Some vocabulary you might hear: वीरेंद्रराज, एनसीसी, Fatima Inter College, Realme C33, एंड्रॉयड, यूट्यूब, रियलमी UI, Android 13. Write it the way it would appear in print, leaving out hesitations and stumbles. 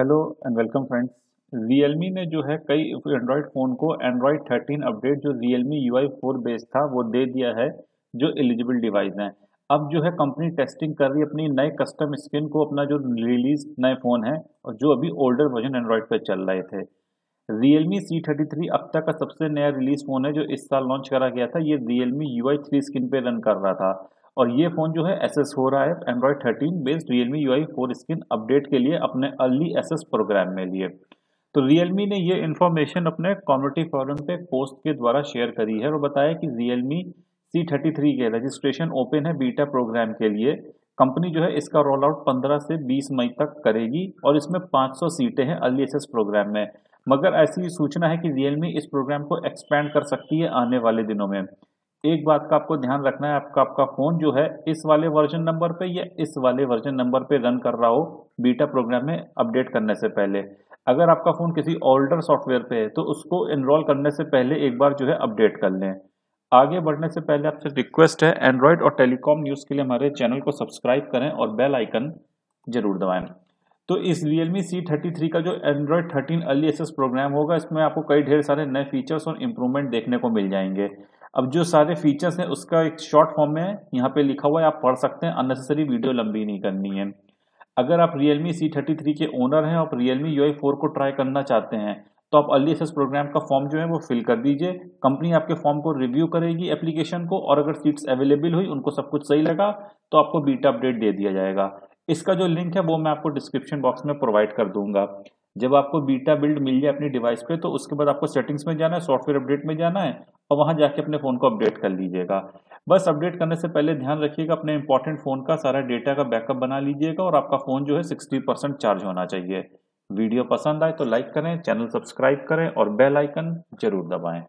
Hello and welcome friends. Realme ने जो है कई एंड्रॉयड फ़ोन को एंड्रॉयड 13 अपडेट जो रियलमी UI 4 बेस्ड था वो दे दिया है, जो एलिजिबल डिवाइस हैं। अब जो है कंपनी टेस्टिंग कर रही है अपनी नए कस्टम स्किन को, अपना जो रिलीज नए फ़ोन है और जो अभी ओल्डर वर्जन एंड्रॉयड पर चल रहे थे। रियलमी C33 अब तक का सबसे नया रिलीज फ़ोन है जो इस साल लॉन्च करा गया था। ये रियलमी UI 3 स्किन पर रन कर रहा था और ये फ़ोन जो है एसेस हो रहा है एंड्रॉयड 13 based रियलमी UI 4 skin update के लिए अपने अर्ली एसेस प्रोग्राम में लिए। तो रियलमी ने ये इन्फॉर्मेशन अपने कम्युनिटी फोरम पे पोस्ट के द्वारा शेयर करी है और बताया कि रियलमी C33 के रजिस्ट्रेशन ओपन है बीटा प्रोग्राम के लिए। कंपनी जो है इसका रोल आउट 15 से 20 मई तक करेगी और इसमें 500 सीटें हैं अर्ली एसेस प्रोग्राम में। मगर ऐसी सूचना है कि रियलमी इस प्रोग्राम को एक्सपैंड कर सकती है आने वाले दिनों में। एक बात का आपको ध्यान रखना है, आपका फ़ोन जो है इस वाले वर्जन नंबर पे या इस वाले वर्जन नंबर पे रन कर रहा हो बीटा प्रोग्राम में अपडेट करने से पहले। अगर आपका फ़ोन किसी ओल्डर सॉफ्टवेयर पे है तो उसको इनरोल करने से पहले एक बार जो है अपडेट कर लें। आगे बढ़ने से पहले आपसे रिक्वेस्ट है, एंड्रॉयड और टेलीकॉम न्यूज़ के लिए हमारे चैनल को सब्सक्राइब करें और बेल आइकन जरूर दबाएँ। तो इस रियलमी C33 का जो एंड्रॉयड 13 अर्ली एक्सेस प्रोग्राम होगा, इसमें आपको कई ढेर सारे नए फीचर्स और इम्प्रूवमेंट देखने को मिल जाएंगे। अब जो सारे फीचर्स हैं उसका एक शॉर्ट फॉर्म में यहाँ पे लिखा हुआ है, आप पढ़ सकते हैं, अननेसेसरी वीडियो लंबी नहीं करनी है। अगर आप रियलमी C33 के ओनर हैं, आप रियलमी UI 4 को ट्राई करना चाहते हैं तो आप अर्ली एक्सेस प्रोग्राम का फॉर्म जो है वो फिल कर दीजिए। कंपनी आपके फॉर्म को रिव्यू करेगी एप्लीकेशन को, और अगर सीट्स अवेलेबल हुई, उनको सब कुछ सही लगा तो आपको बीटा अपडेट दे दिया जाएगा। इसका जो लिंक है वो मैं आपको डिस्क्रिप्शन बॉक्स में प्रोवाइड कर दूंगा। जब आपको बीटा बिल्ड मिल जाए अपनी डिवाइस पे तो उसके बाद आपको सेटिंग्स में जाना है, सॉफ्टवेयर अपडेट में जाना है और वहां जाके अपने फ़ोन को अपडेट कर लीजिएगा। बस अपडेट करने से पहले ध्यान रखिएगा, अपने इंपॉर्टेंट फ़ोन का सारा डेटा का बैकअप बना लीजिएगा और आपका फ़ोन जो है 60% चार्ज होना चाहिए। वीडियो पसंद आए तो लाइक करें, चैनल सब्सक्राइब करें और बेल आइकन जरूर दबाएँ।